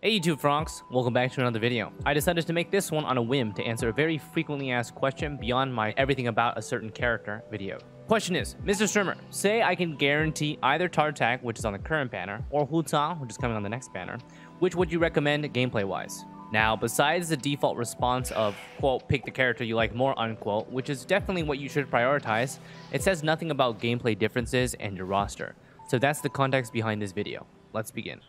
Hey YouTube Fronks, welcome back to another video. I decided to make this one on a whim to answer a very frequently asked question beyond my everything about a certain character video. Question is, Mr. Streamer, say I can guarantee either Tartaglia, which is on the current banner, or Hu Tao, which is coming on the next banner, which would you recommend gameplay wise? Now, besides the default response of, quote, pick the character you like more, unquote, which is definitely what you should prioritize, it says nothing about gameplay differences and your roster. So that's the context behind this video. Let's begin.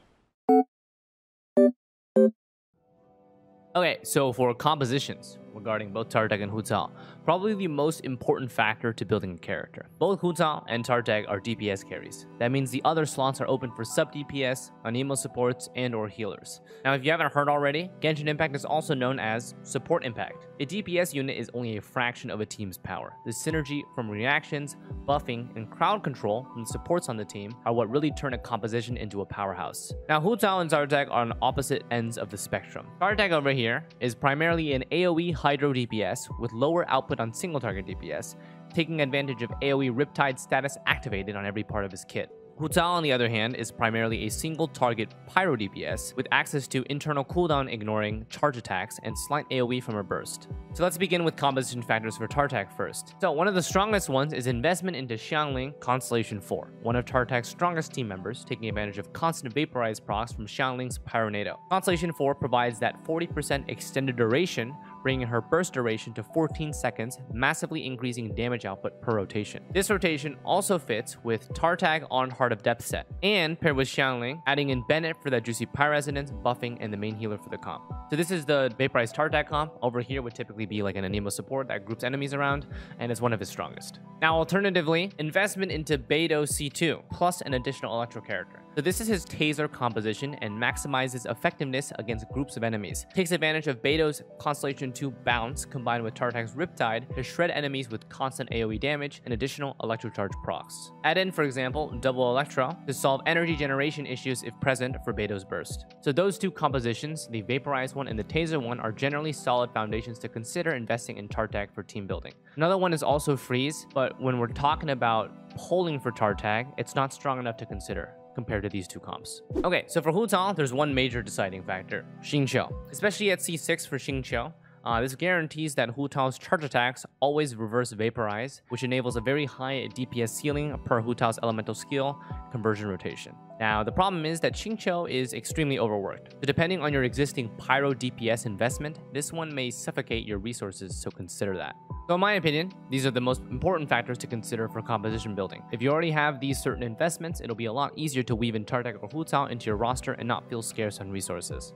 Okay, so for compositions regarding both Tartaglia and Hu Tao, probably the most important factor to building a character. Both Hu Tao and Tartaglia are DPS carries. That means the other slots are open for sub-DPS, anemo supports, and or healers. Now if you haven't heard already, Genshin Impact is also known as Support Impact. A DPS unit is only a fraction of a team's power. The synergy from reactions, buffing, and crowd control from supports on the team are what really turn a composition into a powerhouse. Now Hu Tao and Tartaglia are on opposite ends of the spectrum. Tartaglia over here is primarily an AoE Hydro DPS with lower output on single target DPS, taking advantage of AoE Riptide status activated on every part of his kit. Hu Tao, on the other hand, is primarily a single target Pyro DPS with access to internal cooldown ignoring charge attacks and slight AoE from her burst. So let's begin with composition factors for Tartaglia first. So one of the strongest ones is investment into Xiangling Constellation 4, one of Tartaglia's strongest team members, taking advantage of constant vaporize procs from Xiangling's Pyronado. Constellation 4 provides that 40% extended duration, bringing her burst duration to 14 seconds, massively increasing damage output per rotation. This rotation also fits with Tartaglia on Heart of Depth set, and paired with Xiangling, adding in Bennett for that juicy Pyre Resonance, buffing, and the main healer for the comp. So this is the Vaporized Tartaglia comp. Over here would typically be like an anemo support that groups enemies around, and it's one of his strongest. Now alternatively, investment into Beidou C2, plus an additional Electro character. So this is his Taser composition and maximizes effectiveness against groups of enemies. Takes advantage of Beidou's Constellation 2 bounce combined with Tartaglia's Riptide to shred enemies with constant AoE damage and additional Electrocharge procs. Add in, for example, double Electro to solve energy generation issues if present for Beidou's burst. So those two compositions, the Vaporized one and the Taser one, are generally solid foundations to consider investing in Tartaglia for team building. Another one is also Freeze, but when we're talking about polling for Tartaglia, it's not strong enough to consider compared to these two comps. Okay, so for Hu Tao, there's one major deciding factor, Xingqiu. Especially at C6 for Xingqiu, this guarantees that Hu Tao's charge attacks always reverse Vaporize, which enables a very high DPS ceiling per Hu Tao's elemental skill conversion rotation. Now, the problem is that Xingqiu is extremely overworked. So depending on your existing Pyro DPS investment, this one may suffocate your resources, so consider that. So in my opinion, these are the most important factors to consider for composition building. If you already have these certain investments, it'll be a lot easier to weave in Tartaglia or Hu Tao into your roster and not feel scarce on resources.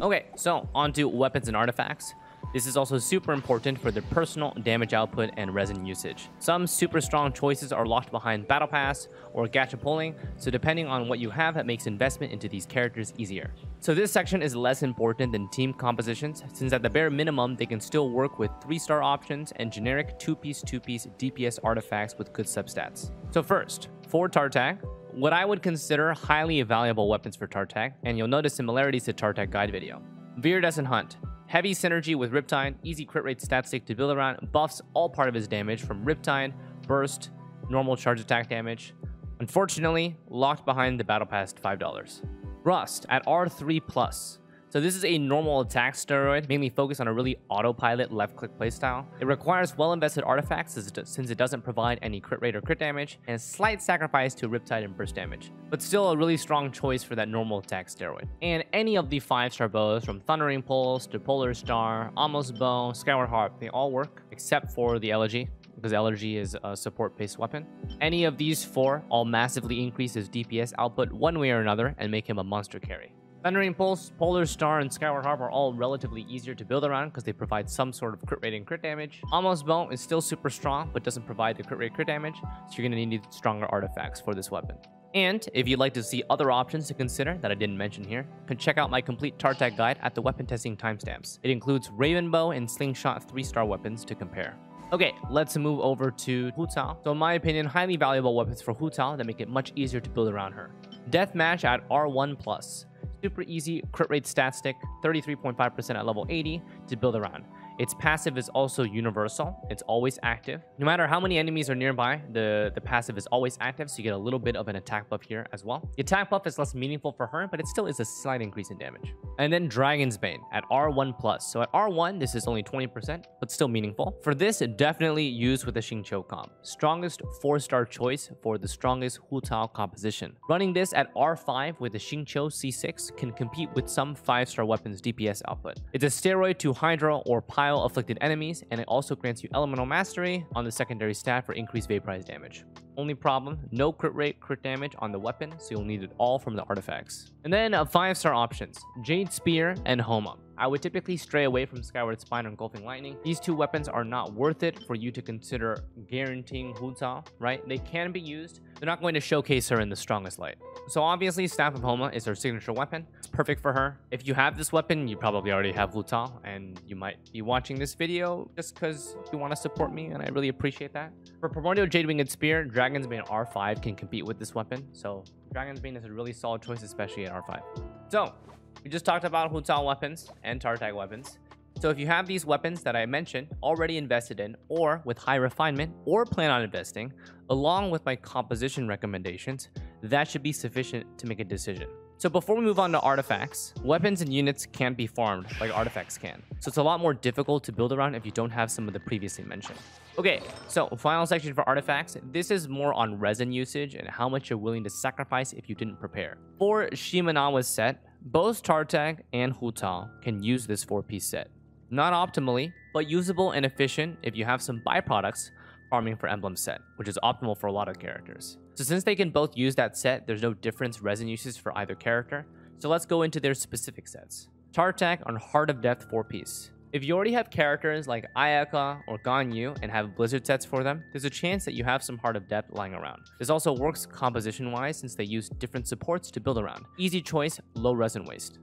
Okay, so onto weapons and artifacts. This is also super important for their personal damage output and resin usage. Some super strong choices are locked behind Battle Pass or Gacha Polling, so depending on what you have, that makes investment into these characters easier. So this section is less important than team compositions, since at the bare minimum, they can still work with 3-star options and generic 2-piece DPS artifacts with good substats. So first, for Tartaglia, what I would consider highly valuable weapons for Tartaglia, and you'll notice similarities to Tartaglia guide video. Viridescent Hunt. Heavy synergy with Riptide, easy crit rate stat stick to build around, buffs all part of his damage from Riptide, burst, normal charge attack damage. Unfortunately, locked behind the Battle Pass $5. Rust at R3+. So this is a normal attack steroid, mainly focused on a really autopilot left-click playstyle. It requires well-invested artifacts since it doesn't provide any crit rate or crit damage, and a slight sacrifice to Riptide and burst damage, but still a really strong choice for that normal attack steroid. And any of the 5-star bows, from Thundering Pulse to Polar Star, Amos Bow, Skyward Harp, they all work, except for the Elegy, because Elegy is a support-based weapon. Any of these four all massively increase his DPS output one way or another and make him a monster carry. Thundering Pulse, Polar Star, and Skyward Harp are all relatively easier to build around because they provide some sort of crit rate and crit damage. Amos Bow is still super strong, but doesn't provide the crit rate crit damage, so you're going to need stronger artifacts for this weapon. And if you'd like to see other options to consider that I didn't mention here, you can check out my complete Tartaglia guide at the weapon testing timestamps. It includes Raven Bow and Slingshot 3-star weapons to compare. Okay, let's move over to Hu Tao. So in my opinion, highly valuable weapons for Hu Tao that make it much easier to build around her. Deathmatch at R1+. Super easy crit rate stat stick, 33.5% at level 80 to build around. Its passive is also universal. It's always active. No matter how many enemies are nearby, the passive is always active, so you get a little bit of an attack buff here as well. The attack buff is less meaningful for her, but it still is a slight increase in damage. And then Dragon's Bane at R1+. So at R1, this is only 20%, but still meaningful. For this, definitely use with the Xingqiu comp. Strongest 4-star choice for the strongest Hu Tao composition. Running this at R5 with the Xingqiu C6 can compete with some 5-star weapons DPS output. It's a steroid to Hydro or Pile afflicted enemies, and it also grants you Elemental Mastery on the secondary stat for increased vaporized damage. Only problem, no crit rate, crit damage on the weapon, so you'll need it all from the artifacts. And then 5-star options, Jade Spear and Homa. I would typically stray away from Skyward Spine or Engulfing Lightning. These two weapons are not worth it for you to consider guaranteeing Hu Tao, right? They can be used. They're not going to showcase her in the strongest light. So obviously, Staff of Homa is her signature weapon. It's perfect for her. If you have this weapon, you probably already have Hu Tao, and you might be watching this video just because you want to support me, and I really appreciate that. For Primordial Jade Winged Spear, Dragon's Bane R5 can compete with this weapon. So Dragon's Bane is a really solid choice, especially at R5. So we just talked about Hu Tao weapons and Tartaglia weapons. So if you have these weapons that I mentioned already invested in or with high refinement or plan on investing, along with my composition recommendations, that should be sufficient to make a decision. So before we move on to artifacts, weapons and units can't be farmed like artifacts can. So it's a lot more difficult to build around if you don't have some of the previously mentioned. Okay, so final section for artifacts. This is more on resin usage and how much you're willing to sacrifice if you didn't prepare. For Shimanawa's set, both Tartag and Hu Tao can use this 4-piece set. Not optimally, but usable and efficient if you have some byproducts farming for emblem set, which is optimal for a lot of characters. So since they can both use that set, there's no difference resin uses for either character. So let's go into their specific sets. Tartag on Heart of Depth 4-piece. If you already have characters like Ayaka or Ganyu and have Blizzard sets for them, there's a chance that you have some Heart of Depth lying around. This also works composition-wise since they use different supports to build around. Easy choice, low resin waste.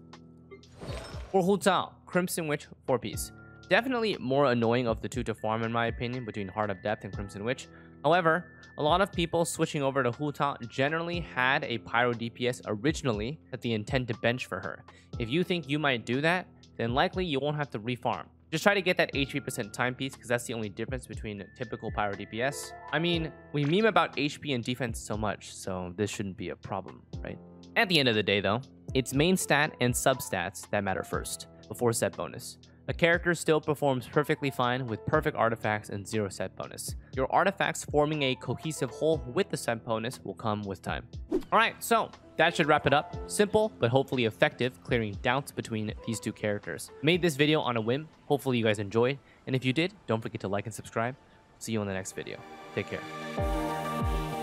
For Hu Tao, Crimson Witch 4-piece. Definitely more annoying of the two to farm in my opinion between Heart of Depth and Crimson Witch. However, a lot of people switching over to Hu Tao generally had a Pyro DPS originally that they intend to bench for her. If you think you might do that, then likely you won't have to refarm. Just try to get that 83% timepiece because that's the only difference between typical Pyro DPS. I mean, we meme about HP and defense so much, so this shouldn't be a problem, right? At the end of the day though, it's main stat and substats that matter first, before set bonus. A character still performs perfectly fine with perfect artifacts and 0 set bonus. Your artifacts forming a cohesive whole with the set bonus will come with time. Alright, so that should wrap it up. Simple, but hopefully effective, clearing doubts between these two characters. Made this video on a whim. Hopefully you guys enjoyed. And if you did, don't forget to like and subscribe. See you in the next video. Take care.